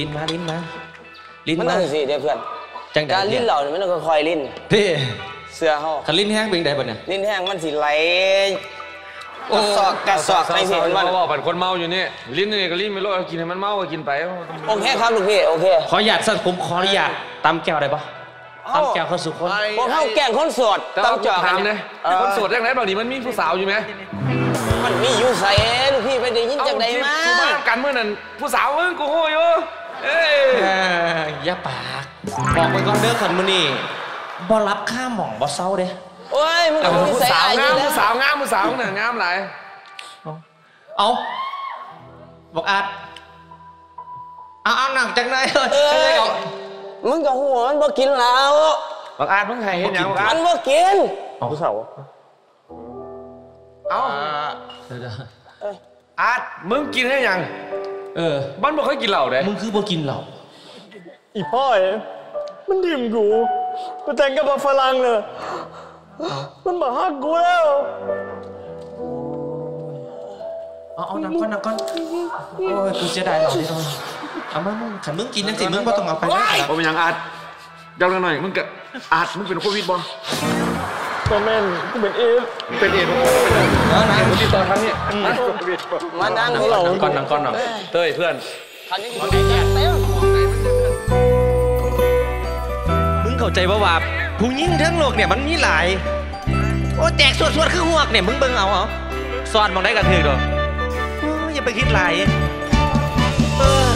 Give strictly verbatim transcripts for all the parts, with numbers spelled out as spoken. ลิ้นมาลิ้นมาลิ้นมามันต้องสิเดี๋ยวเพื่อนจังการลิ้นเหล่านี่มันต้องค่อยๆลิ้นที่เสื้อห่อถ้าลิ้นแห้งเป็นไงบ่เนี่ยลิ้นแห้งมันสิไหลกระสอบกระสอบไม่เห็นมันว่าเป็นคนเมาอยู่นี่ลิ้นนี่ก็ลิ้นไม่รู้กินให้มันเมาก็กินไปโอเคครับลูกพี่โอเคขอหยาดสัตว์ผมขอหยาดตำแก้วได้ปะตำแก้วข้าวสุกคนพวกข้าวแกงข้นสดตำจ่อกันเนี่ยข้นสดแรกๆตอนนี้มันมีผู้สาวอยู่ไหมมันมีอยู่ใส่ลูกพี่ไปได้ยินจากไหนมาผู้บ้ากันเมื่อนั้นผู้สาวมึงกูโหยเอ้ยอย่าปากบอกมันก่อนเด้อขันมือนี่บ่รับข้าหม่องบ่เศร้าเด้โอ้ยมึงผู้สาวงามผู้สาวงามผู้สาวหน่ะงามหลายเอาบอกอาดเอาเอาหนักจากไหนเอ้ยมึงกับหัวมันบ่กินแล้วบอกอาดมึงไห้เห็นอย่างบอกอาดมันบ่กินผู้สาวเอาอาดมึงกินให้ยังเออบ้านบ่เคยกินเหล้าเด้มึงคือบ่กินเหล้าอีพ่อเอ๋มันดื่มกูไปแต่งกับฝรั่งเลยมันมาหักกูแล้วเอาเอาหนักก้อนหนักก้อนโอ้ยกูเสียดายเหล้าที่ตรงเอามามึงขันมึงกินนั่นสิมึงก็ต้องเอาไปนะผมยังอาดเดาหน่อยมึงก็อาดมึงเป็นโควิดบ่ก็แม่นกูเป็นเอฟเป็นเอฟนะนะผมติดต่อครั้งนี้มานั่งเหล้าก้อนหนักก้อนหนักเต้ยเพื่อนคันนี้กูดีแก่เต้มึงเข้าใจป่าวว่าผู้หญิงทั้งโลกเนี่ยมันมีหลายโอ้แจกสวดๆคือหวกเนี่ยมึงเบิ่งเอาเอาสอนมองได้กระเทือกดอกอย่าไปคิดหลายเออ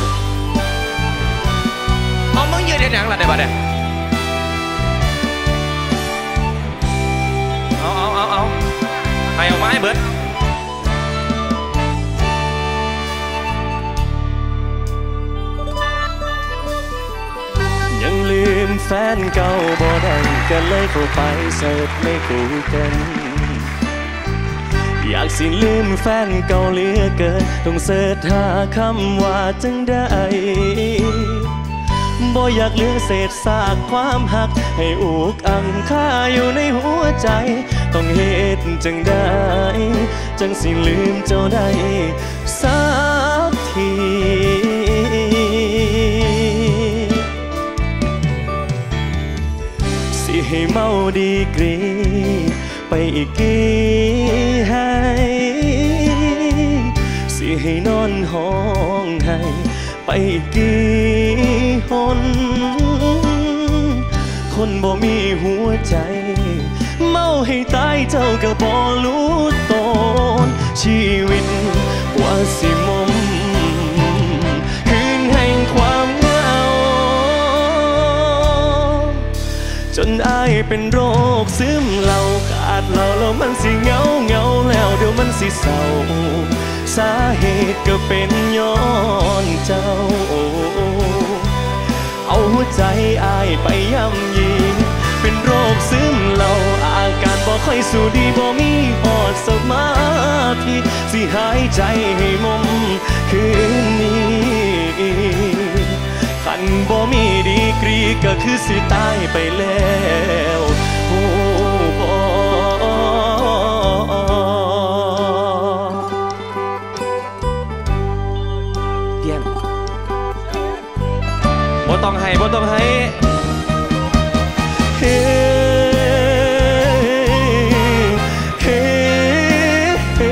เอามึงยืนเห็นอย่างไรได้ป่ะเนี่ยเอาเอาเอาเอาไปเอาไม้เบิดยังลืมแฟนเก่าบ่ได้ก็เลยเข้าไปเสิร์ชในกูเกิลอยากสิลืมแฟนเก่าเหลือเกินต้องเสิร์ชหาคำว่าจังได้บ่อยากเหลือเศษซากความหักให้อุกอังค่าอยู่ในหัวใจต้องเฮ็ดจังได้จังสิลืมเจ้าได้สักทีให้เมาดีกรีไปอีกกี่ให้สิให้นอนห้องให้ไปอีกกี่หนคนบ่มีหัวใจเมาให้ตายเจ้าก็บ่รู้ตนชีวิตว่าสิมมคืนแห่งความจนอายเป็นโรคซึมเหล่าขาดเหล่าแล้วมันสิเงาเงาแล้วเดี๋ยวมันสิเศร้าสาเหตุก็เป็นย้อนเจ้าเอาหัวใจอายไปย่ำยีเป็นโรคซึมเหล่าอาการบ่ค่อยสู้ดีบ่มีอดสมาธิสิหายใจให้มมคืนนี้คันบ่มีดีกรีก็คือสิตายไปแล้วโอ้บอเตี้ยนบ่ต้องให้บ่ต้องให้เฮ้เฮ้เฮ้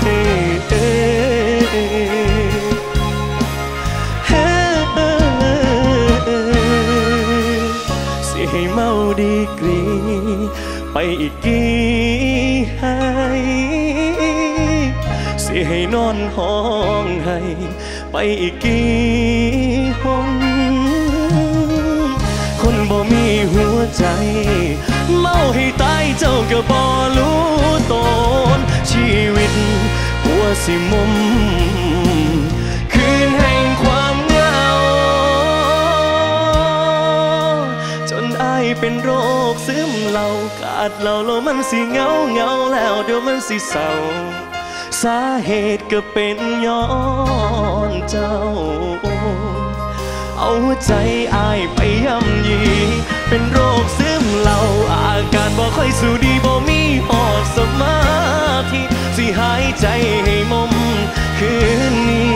เฮ้ให้เมาดีกรีไปอีกกี่ให้สิให้นอนห้องให้ไปอีกกี่หนคนบ่มีหัวใจเมาให้ตายเจ้าก็บ่รู้ตนชีวิตกลัวสิมมคืนแห่งความเป็นโรคซึมเหล่าขาดเหล่าแล้วมันสิเงาเงาแล้วเดี๋ยวมันสิเศร้าสาเหตุก็เป็นย้อนเจ้าเอาหัวใจอายไปย่ำยีเป็นโรคซึมเหล่าอาการบ่ค่อยสู้ดีบ่มีอดสมาธิสิหายใจให้มมคืนนี้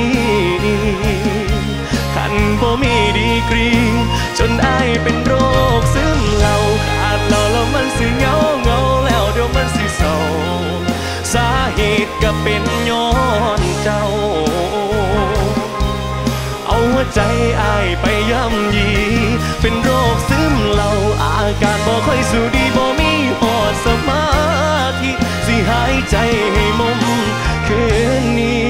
ก็เป็นย้อนเจ้าเอาหัวใจอ้ายไปย่ำยีเป็นโรคซึมเหล่าอาการบ่ค่อยสู้ดีบ่มีหอดสมาธิสิหายใจให้มมคืนนี้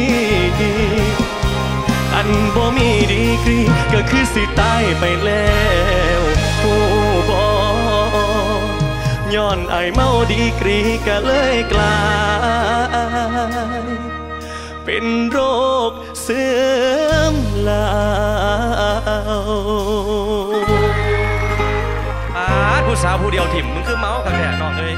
อันบ่มีดีกรีก็คือสิตายไปแล้วโอ้บ่ย้อนไอเมาดีกรีก็เลยกลายเป็นโรคซึมเหล่าผู้สาวผู้เดียวถิ่มมึงคือเมากันแหละน้องเลย